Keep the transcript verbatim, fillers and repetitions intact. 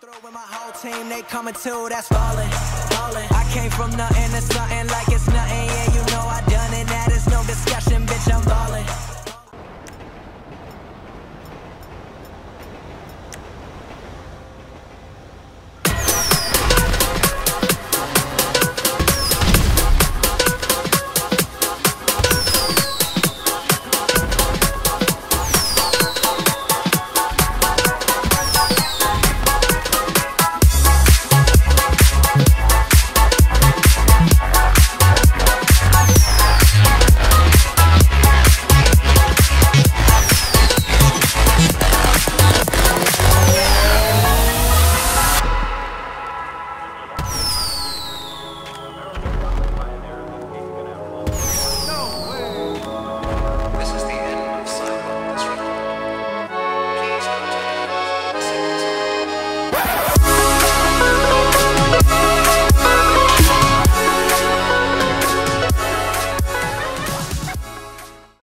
Through with my whole team, they coming too, that's falling, falling. I came from nothing, it's nothing like it's nothing, yeah, you know I done it, that is no discussion, bitch, I'm balling.